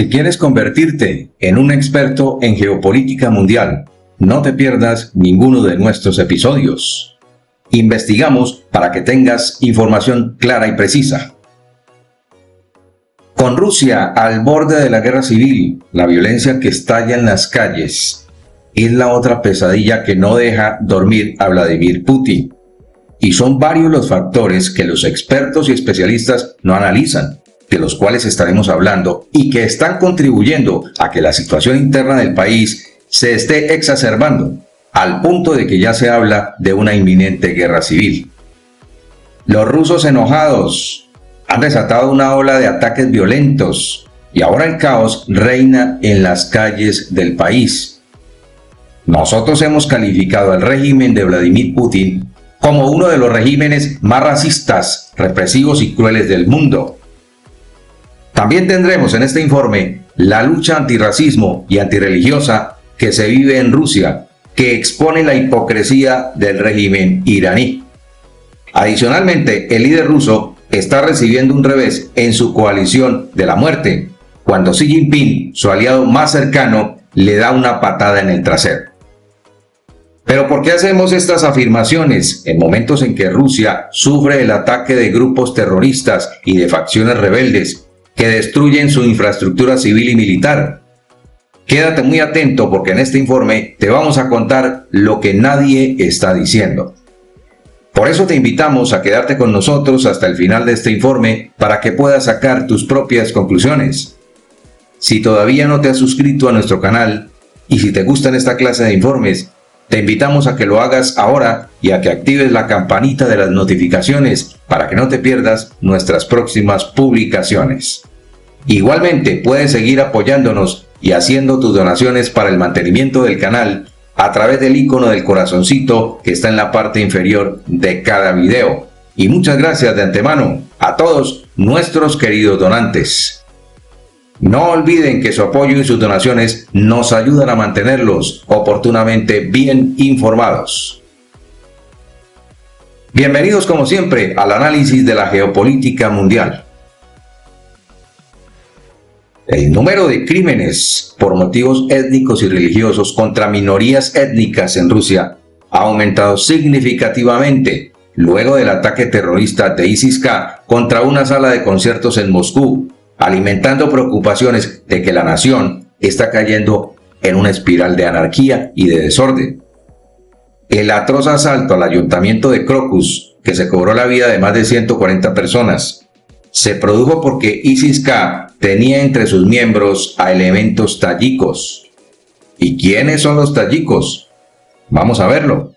Si quieres convertirte en un experto en geopolítica mundial, no te pierdas ninguno de nuestros episodios. Investigamos para que tengas información clara y precisa. Con Rusia al borde de la guerra civil, la violencia que estalla en las calles es la otra pesadilla que no deja dormir a Vladimir Putin. Y son varios los factores que los expertos y especialistas no analizan, de los cuales estaremos hablando y que están contribuyendo a que la situación interna del país se esté exacerbando, al punto de que ya se habla de una inminente guerra civil. Los rusos enojados han desatado una ola de ataques violentos y ahora el caos reina en las calles del país. Nosotros hemos calificado al régimen de Vladimir Putin como uno de los regímenes más racistas, represivos y crueles del mundo. También tendremos en este informe la lucha antirracismo y antirreligiosa que se vive en Rusia, que expone la hipocresía del régimen iraní. Adicionalmente, el líder ruso está recibiendo un revés en su coalición de la muerte, cuando Xi Jinping, su aliado más cercano, le da una patada en el trasero. ¿Pero por qué hacemos estas afirmaciones en momentos en que Rusia sufre el ataque de grupos terroristas y de facciones rebeldes que destruyen su infraestructura civil y militar? Quédate muy atento porque en este informe te vamos a contar lo que nadie está diciendo. Por eso te invitamos a quedarte con nosotros hasta el final de este informe para que puedas sacar tus propias conclusiones. Si todavía no te has suscrito a nuestro canal y si te gustan esta clase de informes, te invitamos a que lo hagas ahora y a que actives la campanita de las notificaciones para que no te pierdas nuestras próximas publicaciones. Igualmente, puedes seguir apoyándonos y haciendo tus donaciones para el mantenimiento del canal a través del icono del corazoncito que está en la parte inferior de cada video. Y muchas gracias de antemano a todos nuestros queridos donantes. No olviden que su apoyo y sus donaciones nos ayudan a mantenerlos oportunamente bien informados. Bienvenidos como siempre al análisis de la geopolítica mundial. El número de crímenes por motivos étnicos y religiosos contra minorías étnicas en Rusia ha aumentado significativamente luego del ataque terrorista de ISIS-K contra una sala de conciertos en Moscú, alimentando preocupaciones de que la nación está cayendo en una espiral de anarquía y de desorden. El atroz asalto al ayuntamiento de Crocus, que se cobró la vida de más de 140 personas, se produjo porque ISIS-K tenía entre sus miembros a elementos tayikos. ¿Y quiénes son los tayikos? Vamos a verlo.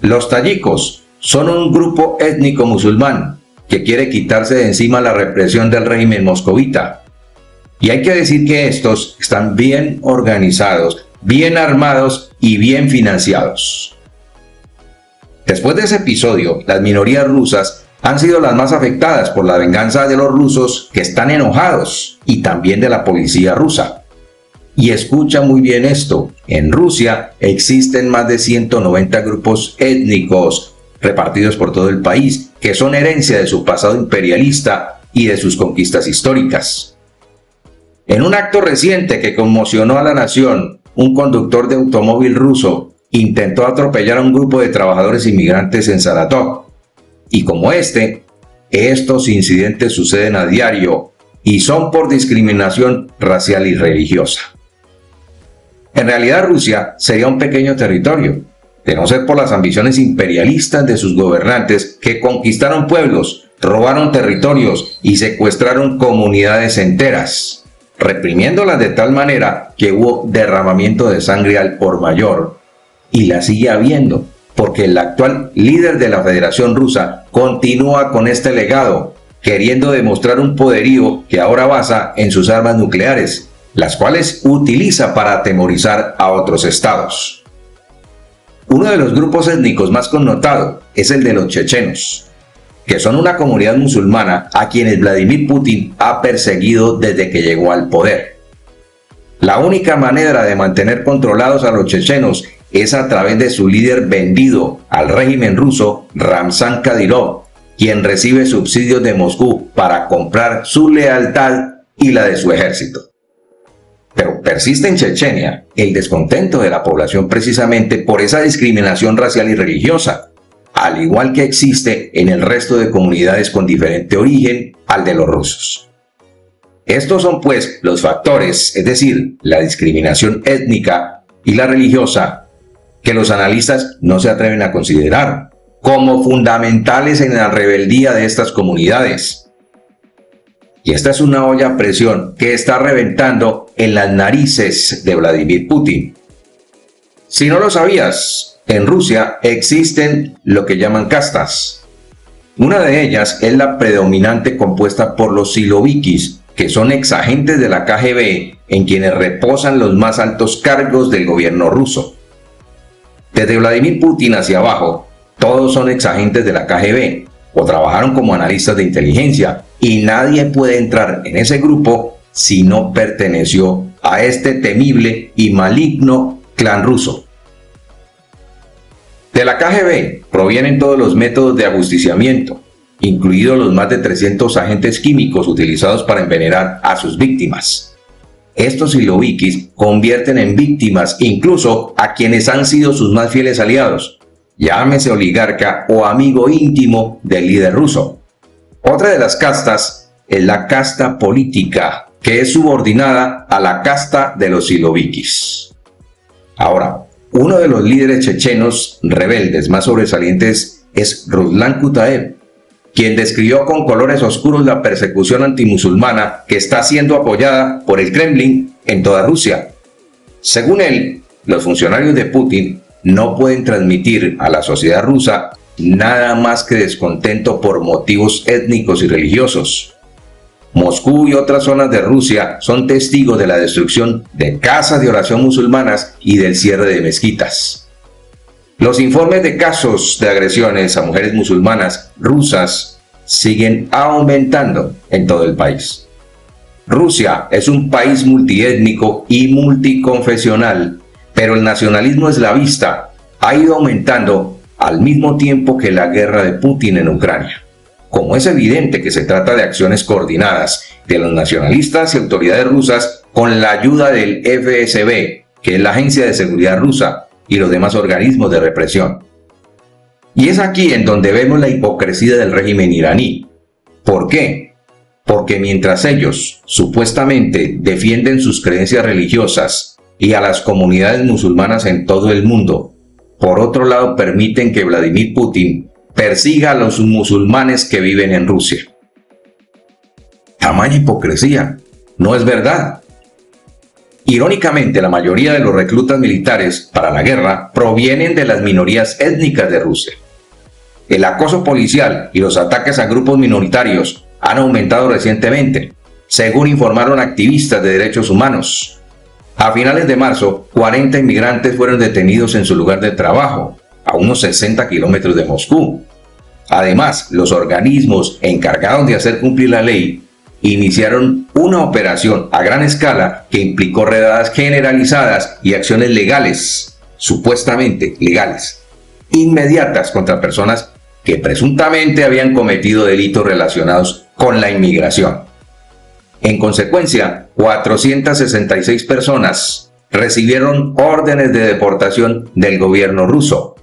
Los tayikos son un grupo étnico musulmán que quiere quitarse de encima la represión del régimen moscovita. Y hay que decir que estos están bien organizados, bien armados y bien financiados. Después de ese episodio, las minorías rusas han sido las más afectadas por la venganza de los rusos que están enojados y también de la policía rusa. Y escucha muy bien esto, en Rusia existen más de 190 grupos étnicos repartidos por todo el país, que son herencia de su pasado imperialista y de sus conquistas históricas. En un acto reciente que conmocionó a la nación, un conductor de automóvil ruso intentó atropellar a un grupo de trabajadores inmigrantes en Saratov. Y como estos incidentes suceden a diario y son por discriminación racial y religiosa. En realidad, Rusia sería un pequeño territorio, de no ser por las ambiciones imperialistas de sus gobernantes que conquistaron pueblos, robaron territorios y secuestraron comunidades enteras, reprimiéndolas de tal manera que hubo derramamiento de sangre al por mayor, y la sigue habiendo, porque el actual líder de la Federación Rusa continúa con este legado, queriendo demostrar un poderío que ahora basa en sus armas nucleares, las cuales utiliza para atemorizar a otros estados. Uno de los grupos étnicos más connotado es el de los chechenos, que son una comunidad musulmana a quienes Vladimir Putin ha perseguido desde que llegó al poder. La única manera de mantener controlados a los chechenos es a través de su líder vendido al régimen ruso, Ramzán Kadyrov, quien recibe subsidios de Moscú para comprar su lealtad y la de su ejército. Pero persiste en Chechenia el descontento de la población precisamente por esa discriminación racial y religiosa, al igual que existe en el resto de comunidades con diferente origen al de los rusos. Estos son pues los factores, es decir, la discriminación étnica y la religiosa, que los analistas no se atreven a considerar como fundamentales en la rebeldía de estas comunidades. Y esta es una olla a presión que está reventando en las narices de Vladimir Putin. Si no lo sabías, en Rusia existen lo que llaman castas. Una de ellas es la predominante, compuesta por los silovikis, que son exagentes de la KGB en quienes reposan los más altos cargos del gobierno ruso. Desde Vladimir Putin hacia abajo, todos son exagentes de la KGB o trabajaron como analistas de inteligencia, y nadie puede entrar en ese grupo si no perteneció a este temible y maligno clan ruso. De la KGB provienen todos los métodos de ajusticiamiento, incluidos los más de 300 agentes químicos utilizados para envenenar a sus víctimas. Estos silovikis convierten en víctimas incluso a quienes han sido sus más fieles aliados, llámese oligarca o amigo íntimo del líder ruso. Otra de las castas es la casta política, que es subordinada a la casta de los silovikis. Ahora, uno de los líderes chechenos rebeldes más sobresalientes es Ruslan Kutaev, quien describió con colores oscuros la persecución antimusulmana que está siendo apoyada por el Kremlin en toda Rusia. Según él, los funcionarios de Putin no pueden transmitir a la sociedad rusa nada más que descontento por motivos étnicos y religiosos. Moscú y otras zonas de Rusia son testigos de la destrucción de casas de oración musulmanas y del cierre de mezquitas. Los informes de casos de agresiones a mujeres musulmanas rusas siguen aumentando en todo el país. Rusia es un país multiétnico y multiconfesional, pero el nacionalismo eslavista ha ido aumentando al mismo tiempo que la guerra de Putin en Ucrania. Como es evidente que se trata de acciones coordinadas de los nacionalistas y autoridades rusas con la ayuda del FSB, que es la Agencia de Seguridad Rusa, y los demás organismos de represión. Y es aquí en donde vemos la hipocresía del régimen iraní. ¿Por qué? Porque mientras ellos supuestamente defienden sus creencias religiosas y a las comunidades musulmanas en todo el mundo, por otro lado permiten que Vladimir Putin persiga a los musulmanes que viven en Rusia. Tamaña hipocresía, no es verdad. Irónicamente, la mayoría de los reclutas militares para la guerra provienen de las minorías étnicas de Rusia. El acoso policial y los ataques a grupos minoritarios han aumentado recientemente, según informaron activistas de derechos humanos. A finales de marzo, 40 inmigrantes fueron detenidos en su lugar de trabajo, a unos 60 kilómetros de Moscú. Además, los organismos encargados de hacer cumplir la ley iniciaron una operación a gran escala que implicó redadas generalizadas y acciones legales, supuestamente legales, inmediatas contra personas que presuntamente habían cometido delitos relacionados con la inmigración. En consecuencia, 466 personas recibieron órdenes de deportación del gobierno ruso.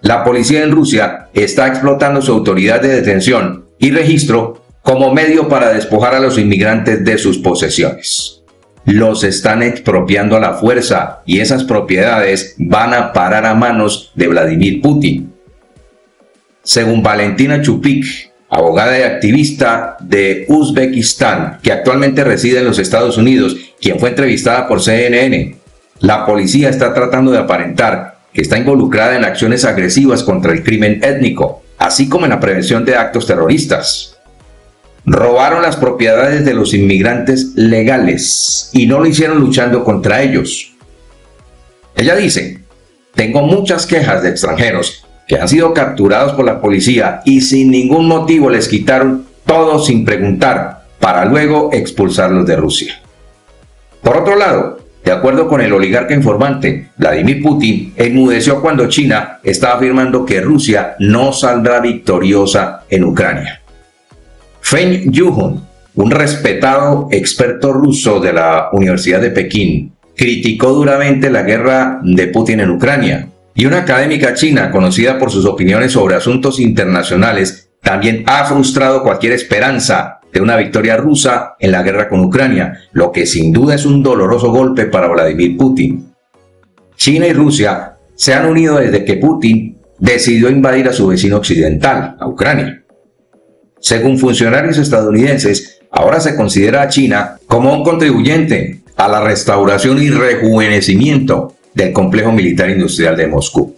La policía en Rusia está explotando su autoridad de detención y registro como medio para despojar a los inmigrantes de sus posesiones. Los están expropiando a la fuerza y esas propiedades van a parar a manos de Vladimir Putin. Según Valentina Chupik, abogada y activista de Uzbekistán, que actualmente reside en los Estados Unidos, quien fue entrevistada por CNN. La policía está tratando de aparentar que está involucrada en acciones agresivas contra el crimen étnico, así como en la prevención de actos terroristas. Robaron las propiedades de los inmigrantes legales y no lo hicieron luchando contra ellos. Ella dice: "Tengo muchas quejas de extranjeros que han sido capturados por la policía y sin ningún motivo les quitaron todo sin preguntar, para luego expulsarlos de Rusia". Por otro lado, de acuerdo con el oligarca informante, Vladimir Putin enmudeció cuando China estaba afirmando que Rusia no saldrá victoriosa en Ucrania. Feng Yuhun, un respetado experto ruso de la Universidad de Pekín criticó duramente la guerra de Putin en Ucrania, y una académica china conocida por sus opiniones sobre asuntos internacionales también ha frustrado cualquier esperanza de una victoria rusa en la guerra con Ucrania, lo que sin duda es un doloroso golpe para Vladimir Putin. China y Rusia se han unido desde que Putin decidió invadir a su vecino occidental, a Ucrania. Según funcionarios estadounidenses, ahora se considera a China como un contribuyente a la restauración y rejuvenecimiento del complejo militar industrial de Moscú.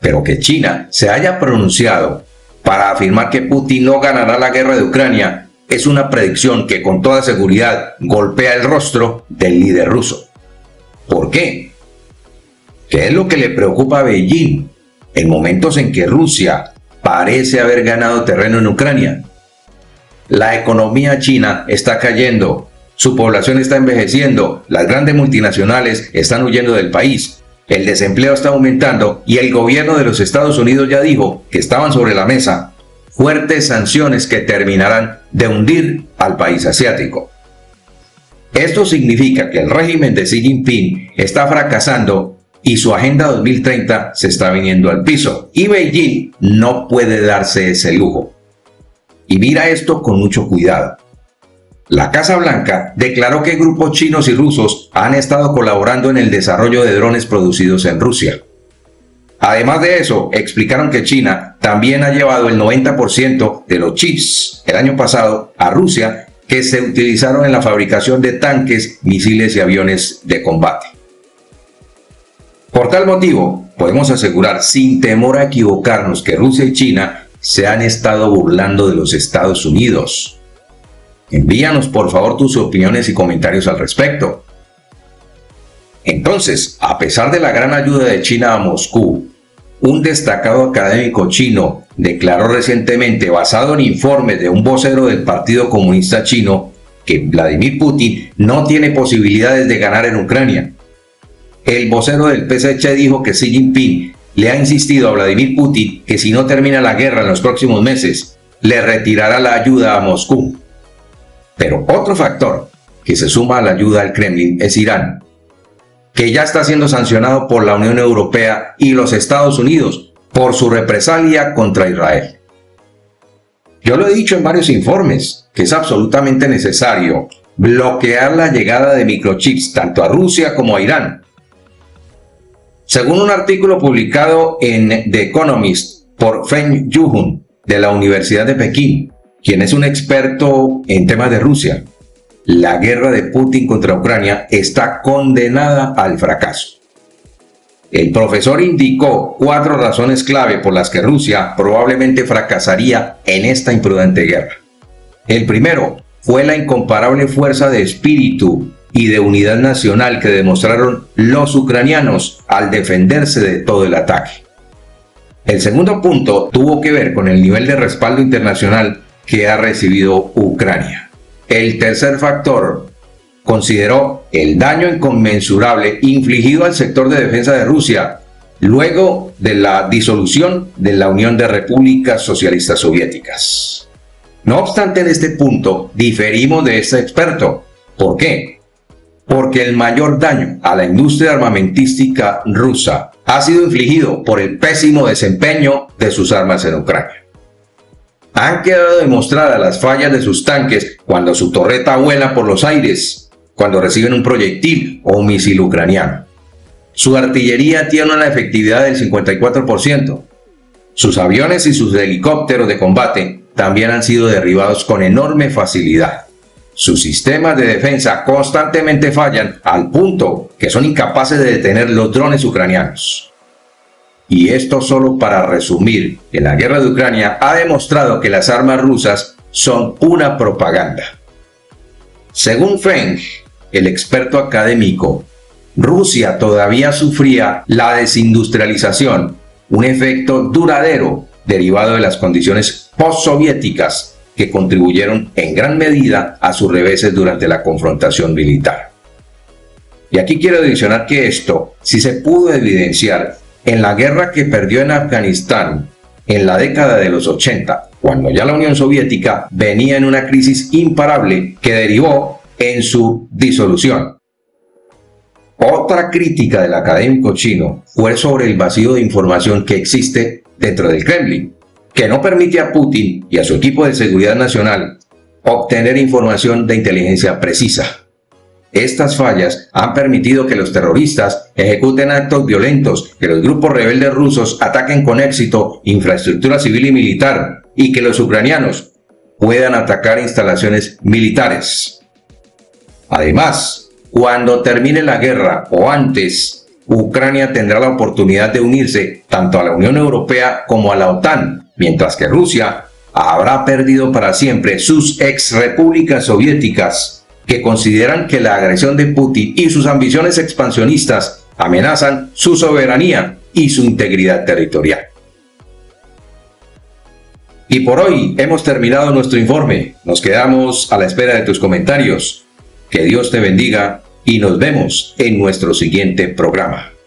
Pero que China se haya pronunciado para afirmar que Putin no ganará la guerra de Ucrania es una predicción que con toda seguridad golpea el rostro del líder ruso. ¿Por qué? ¿Qué es lo que le preocupa a Beijing en momentos en que Rusia parece haber ganado terreno en Ucrania? La economía china está cayendo, su población está envejeciendo, las grandes multinacionales están huyendo del país, el desempleo está aumentando y el gobierno de los Estados Unidos ya dijo que estaban sobre la mesa fuertes sanciones que terminarán de hundir al país asiático. Esto significa que el régimen de Xi Jinping está fracasando y su agenda 2030 se está viniendo al piso, y Beijing no puede darse ese lujo. Y mira esto con mucho cuidado. La Casa Blanca declaró que grupos chinos y rusos han estado colaborando en el desarrollo de drones producidos en Rusia. Además de eso, explicaron que China también ha llevado el 90% de los chips el año pasado a Rusia que se utilizaron en la fabricación de tanques, misiles y aviones de combate. Por tal motivo, podemos asegurar sin temor a equivocarnos que Rusia y China se han estado burlando de los Estados Unidos. Envíanos por favor tus opiniones y comentarios al respecto. Entonces, a pesar de la gran ayuda de China a Moscú, un destacado académico chino declaró recientemente, basado en informes de un vocero del Partido Comunista Chino, que Vladimir Putin no tiene posibilidades de ganar en Ucrania. El vocero del PSC dijo que Xi Jinping le ha insistido a Vladimir Putin que si no termina la guerra en los próximos meses, le retirará la ayuda a Moscú. Pero otro factor que se suma a la ayuda al Kremlin es Irán, que ya está siendo sancionado por la Unión Europea y los Estados Unidos por su represalia contra Israel. Yo lo he dicho en varios informes que es absolutamente necesario bloquear la llegada de microchips tanto a Rusia como a Irán. Según un artículo publicado en The Economist por Feng Yuhun de la Universidad de Pekín, quien es un experto en temas de Rusia, la guerra de Putin contra Ucrania está condenada al fracaso. El profesor indicó 4 razones clave por las que Rusia probablemente fracasaría en esta imprudente guerra. El primero fue la incomparable fuerza de espíritu y de unidad nacional que demostraron los ucranianos al defenderse de todo el ataque. El segundo punto tuvo que ver con el nivel de respaldo internacional que ha recibido Ucrania. El tercer factor consideró el daño inconmensurable infligido al sector de defensa de Rusia luego de la disolución de la Unión de Repúblicas Socialistas Soviéticas. No obstante, en este punto diferimos de este experto. ¿Por qué? Porque el mayor daño a la industria armamentística rusa ha sido infligido por el pésimo desempeño de sus armas en Ucrania. Han quedado demostradas las fallas de sus tanques cuando su torreta vuela por los aires, cuando reciben un proyectil o un misil ucraniano. Su artillería tiene una efectividad del 54%. Sus aviones y sus helicópteros de combate también han sido derribados con enorme facilidad. Sus sistemas de defensa constantemente fallan al punto que son incapaces de detener los drones ucranianos. Y esto solo para resumir que la guerra de Ucrania ha demostrado que las armas rusas son una propaganda. Según Feng, el experto académico, Rusia todavía sufría la desindustrialización, un efecto duradero derivado de las condiciones postsoviéticas que contribuyeron en gran medida a sus reveses durante la confrontación militar. Y aquí quiero adicionar que esto sí se pudo evidenciar en la guerra que perdió en Afganistán en la década de los 80, cuando ya la Unión Soviética venía en una crisis imparable que derivó en su disolución. Otra crítica del académico chino fue sobre el vacío de información que existe dentro del Kremlin, que no permite a Putin y a su equipo de seguridad nacional obtener información de inteligencia precisa. Estas fallas han permitido que los terroristas ejecuten actos violentos, que los grupos rebeldes rusos ataquen con éxito infraestructura civil y militar, y que los ucranianos puedan atacar instalaciones militares. Además, cuando termine la guerra o antes, Ucrania tendrá la oportunidad de unirse tanto a la Unión Europea como a la OTAN, mientras que Rusia habrá perdido para siempre sus exrepúblicas soviéticas, que consideran que la agresión de Putin y sus ambiciones expansionistas amenazan su soberanía y su integridad territorial. Y por hoy hemos terminado nuestro informe. Nos quedamos a la espera de tus comentarios. Que Dios te bendiga y nos vemos en nuestro siguiente programa.